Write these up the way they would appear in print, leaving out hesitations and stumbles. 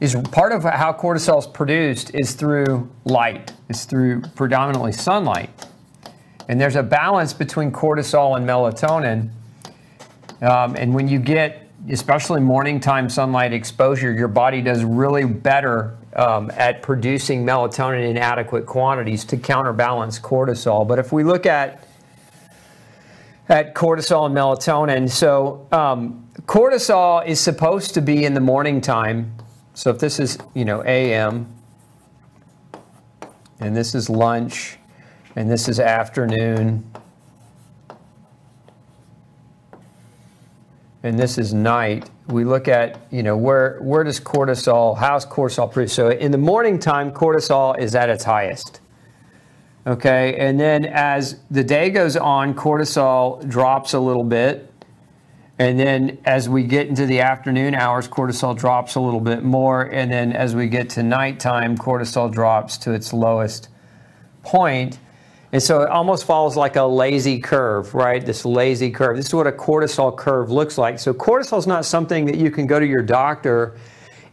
is part of how cortisol is produced is through light. It's through predominantly sunlight. And there's a balance between cortisol and melatonin. And when you get, especially morning time sunlight exposure, your body does really better at producing melatonin in adequate quantities to counterbalance cortisol. But if we look at cortisol and melatonin, so cortisol is supposed to be in the morning time. So if this is, you know, AM, and this is lunch, and this is afternoon, and this is night, we look at, you know, where does cortisol, how's cortisol produced? So in the morning time, cortisol is at its highest. Okay, and then as the day goes on, cortisol drops a little bit. And then as we get into the afternoon hours, cortisol drops a little bit more. And then as we get to nighttime, cortisol drops to its lowest point. And so it almost follows like a lazy curve, right? This lazy curve. This is what a cortisol curve looks like. So cortisol is not something that you can go to your doctor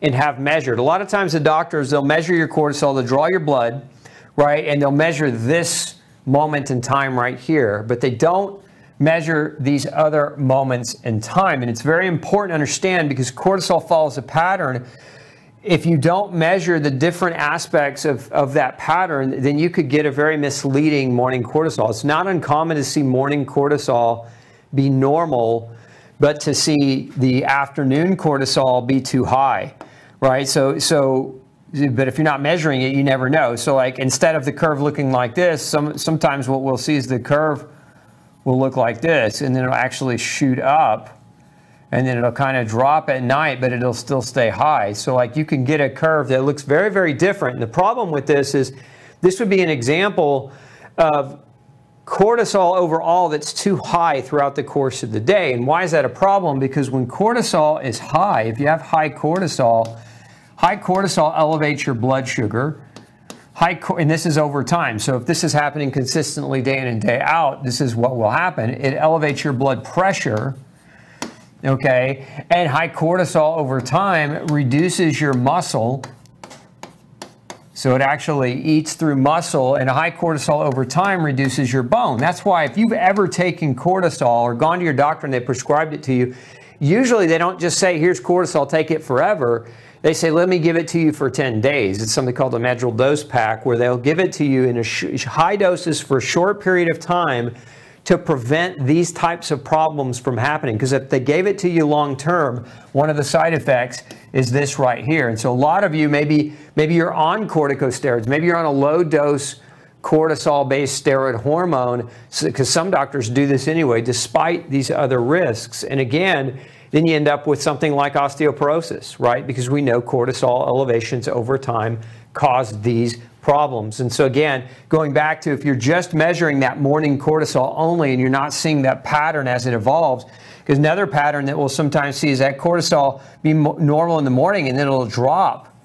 and have measured. A lot of times the doctors, they'll measure your cortisol, they'll draw your blood, right? And they'll measure this moment in time right here, but they don't measure these other moments in time. And it's very important to understand, because cortisol follows a pattern. If you don't measure the different aspects of that pattern, then you could get a very misleading morning cortisol. It's not uncommon to see morning cortisol be normal, but to see the afternoon cortisol be too high, right? But if you're not measuring it, you never know. So like, instead of the curve looking like this, sometimes what we'll see is the curve will look like this, and then it'll actually shoot up, and then it'll kind of drop at night, but it'll still stay high. So like, you can get a curve that looks very, very different. And the problem with this is, this would be an example of cortisol overall that's too high throughout the course of the day. And why is that a problem? Because when cortisol is high, if you have high cortisol elevates your blood sugar. And this is over time. So if this is happening consistently day in and day out, this is what will happen. It elevates your blood pressure, okay? And high cortisol over time reduces your muscle. So it actually eats through muscle, and high cortisol over time reduces your bone. That's why if you've ever taken cortisol or gone to your doctor and they prescribed it to you, usually they don't just say, here's cortisol, take it forever. They say, let me give it to you for 10 days. It's something called a measurable dose pack, where they'll give it to you in high doses for a short period of time to prevent these types of problems from happening. Because if they gave it to you long term, one of the side effects is this right here. And so a lot of you, maybe you're on corticosteroids, maybe you're on a low dose cortisol-based steroid hormone, because some doctors do this anyway, despite these other risks. And again, then you end up with something like osteoporosis, right? Because we know cortisol elevations over time cause these problems. And so again, going back to, if you're just measuring that morning cortisol only and you're not seeing that pattern as it evolves, because another pattern that we'll sometimes see is that cortisol be normal in the morning and then it'll drop,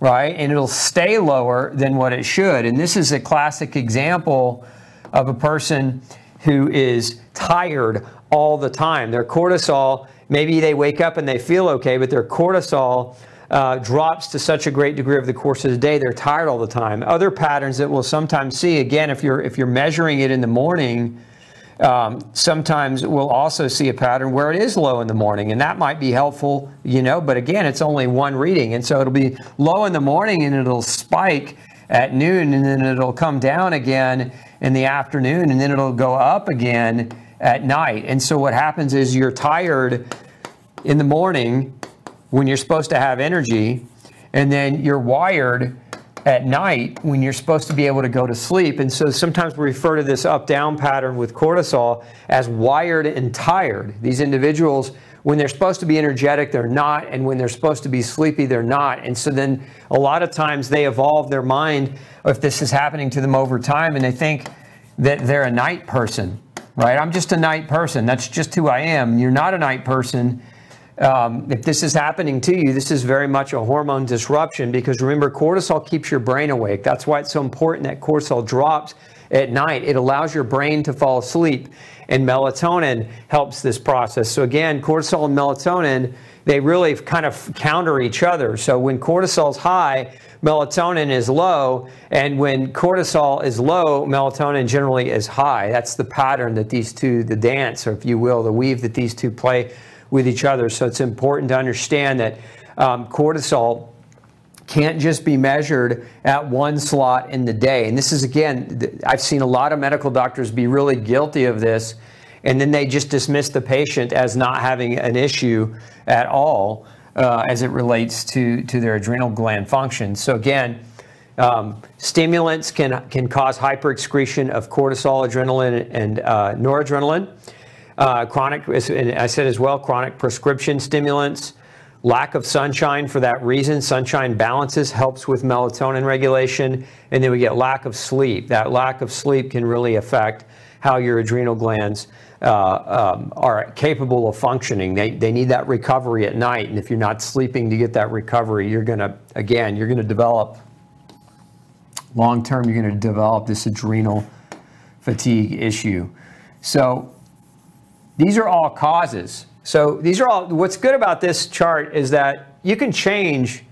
right? And it'll stay lower than what it should. And this is a classic example of a person who is tired all the time. Their cortisol, maybe they wake up and they feel okay, but their cortisol drops to such a great degree over the course of the day, they're tired all the time. Other patterns that we'll sometimes see, again, if you're measuring it in the morning, sometimes we'll also see a pattern where it is low in the morning, and that might be helpful, you know, but again, it's only one reading. And so it'll be low in the morning and it'll spike at noon, and then it'll come down again in the afternoon, and then it'll go up again at night. And so what happens is, you're tired in the morning when you're supposed to have energy, and then you're wired at night when you're supposed to be able to go to sleep. And so sometimes we refer to this up-down pattern with cortisol as wired and tired. These individuals, when they're supposed to be energetic, they're not, and when they're supposed to be sleepy, they're not. And so then a lot of times they evolve their mind, if this is happening to them over time, and they think that they're a night person, right? I'm just a night person. That's just who I am. You're not a night person. If this is happening to you, this is very much a hormone disruption, because remember, cortisol keeps your brain awake. That's why it's so important that cortisol drops at night. It allows your brain to fall asleep, and melatonin helps this process. So again, cortisol and melatonin they really kind of counter each other. So when cortisol's high, melatonin is low, and when cortisol is low, melatonin generally is high. That's the pattern that these two, the dance, or if you will, the weave that these two play with each other. So it's important to understand that cortisol can't just be measured at one slot in the day. And this is, again, I've seen a lot of medical doctors be really guilty of this, and then they just dismiss the patient as not having an issue at all as it relates to their adrenal gland function. So again, stimulants can cause hyperexcretion of cortisol, adrenaline, and noradrenaline. Chronic, and I said as well, chronic prescription stimulants. Lack of sunshine for that reason. Sunshine balances, helps with melatonin regulation. And then we get lack of sleep. That lack of sleep can really affect how your adrenal glands are capable of functioning. They need that recovery at night. And if you're not sleeping to get that recovery, you're gonna, again, you're gonna develop, long-term, you're gonna develop this adrenal fatigue issue. So these are all causes. So these are all, what's good about this chart is that you can change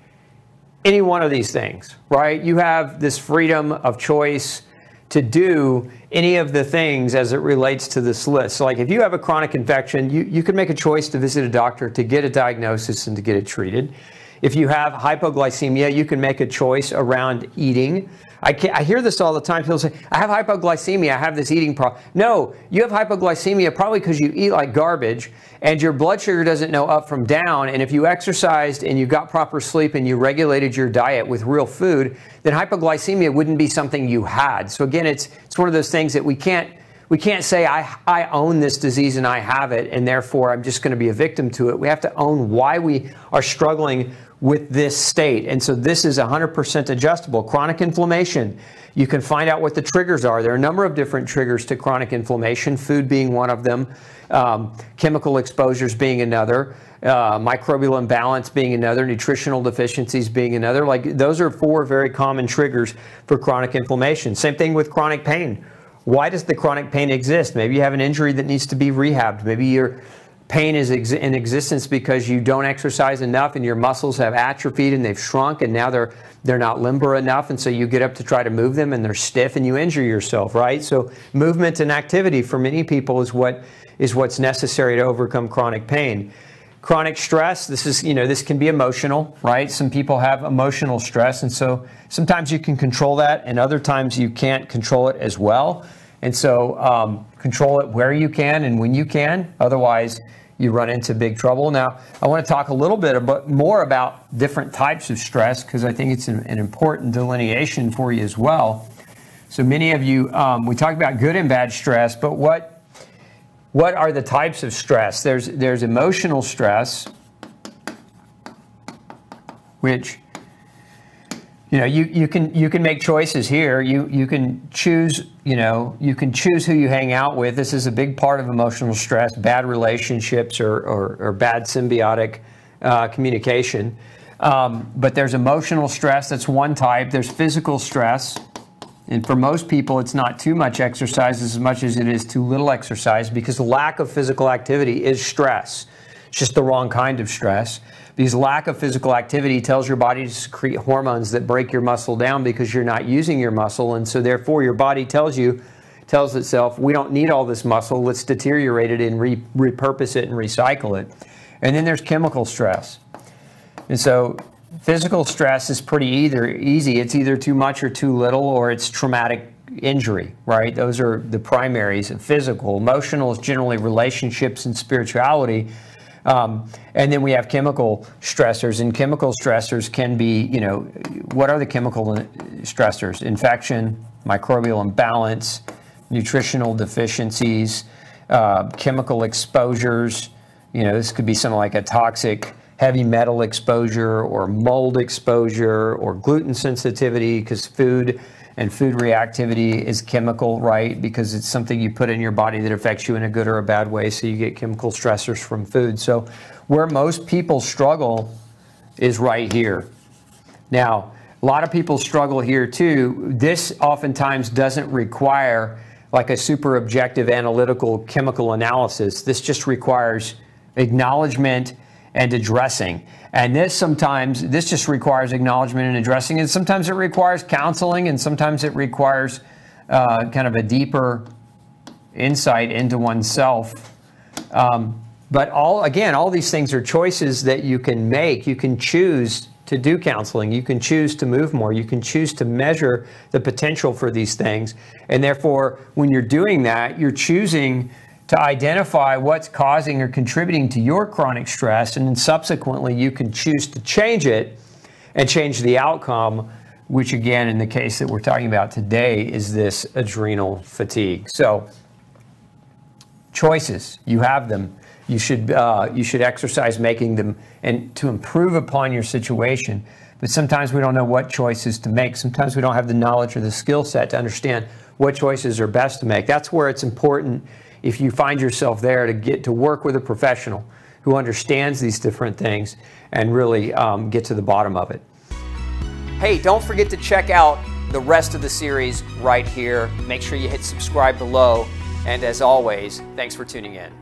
any one of these things, right? You have this freedom of choice to do any of the things as it relates to this list. So like if you have a chronic infection, you can make a choice to visit a doctor to get a diagnosis and to get it treated. If you have hypoglycemia, you can make a choice around eating. I hear this all the time. People say, I have hypoglycemia, I have this eating problem. No, you have hypoglycemia probably because you eat like garbage and your blood sugar doesn't know up from down. And if you exercised and you got proper sleep and you regulated your diet with real food, then hypoglycemia wouldn't be something you had. So again, it's one of those things that we can't say I own this disease and I have it and therefore I'm just going to be a victim to it. We have to own why we are struggling with this state. And so this is 100% adjustable. Chronic inflammation, you can find out what the triggers are. There are a number of different triggers to chronic inflammation, food being one of them, chemical exposures being another, microbial imbalance being another, nutritional deficiencies being another. Like those are four very common triggers for chronic inflammation. Same thing with chronic pain. Why does the chronic pain exist? Maybe you have an injury that needs to be rehabbed. Maybe you're pain is in existence because you don't exercise enough and your muscles have atrophied and they've shrunk and now they're not limber enough, and so you get up to try to move them and they're stiff and you injure yourself, right? So movement and activity for many people is what's necessary to overcome chronic pain. Chronic stress, this is, you know, this can be emotional, right? Some people have emotional stress, and so sometimes you can control that and other times you can't control it as well. And so control it where you can and when you can, otherwise you run into big trouble. Now, I want to talk a little bit more about different types of stress because I think it's an important delineation for you as well. So many of you, we talk about good and bad stress, but what are the types of stress? There's emotional stress, which, you know, you can make choices here. You can choose, you know, you can choose who you hang out with. This is a big part of emotional stress, bad relationships or bad symbiotic communication. But there's emotional stress, that's one type. There's physical stress. And for most people, it's not too much exercise as much as it is too little exercise, because lack of physical activity is stress. It's just the wrong kind of stress. Because lack of physical activity tells your body to secrete hormones that break your muscle down because you're not using your muscle. And so therefore your body tells itself, we don't need all this muscle, let's deteriorate it and repurpose it and recycle it. And then there's chemical stress. And so physical stress is pretty easy. It's either too much or too little, or it's traumatic injury, right? Those are the primaries. And physical. Emotional is generally relationships and spirituality. And then we have chemical stressors, and chemical stressors can be, you know, what are the chemical stressors? Infection, microbial imbalance, nutritional deficiencies, chemical exposures. You know, this could be something like a toxic heavy metal exposure or mold exposure or gluten sensitivity, because food and food reactivity is chemical, right? Because it's something you put in your body that affects you in a good or a bad way, so you get chemical stressors from food. So where most people struggle is right here. Now, a lot of people struggle here too. This oftentimes doesn't require like a super objective analytical chemical analysis. This just requires acknowledgement and addressing. And this sometimes, this just requires acknowledgement and addressing, and sometimes it requires counseling, and sometimes it requires kind of a deeper insight into oneself. But all these things are choices that you can make. You can choose to do counseling. You can choose to move more. You can choose to measure the potential for these things. And therefore, when you're doing that, you're choosing to identify what's causing or contributing to your chronic stress, and then subsequently you can choose to change it and change the outcome, which again, in the case that we're talking about today, is this adrenal fatigue. So choices, you have them. You should exercise making them and to improve upon your situation. But sometimes we don't know what choices to make. Sometimes we don't have the knowledge or the skill set to understand what choices are best to make. That's where it's important, if you find yourself there, to get to work with a professional who understands these different things and really get to the bottom of it. Hey, don't forget to check out the rest of the series right here. Make sure you hit subscribe below. And as always, thanks for tuning in.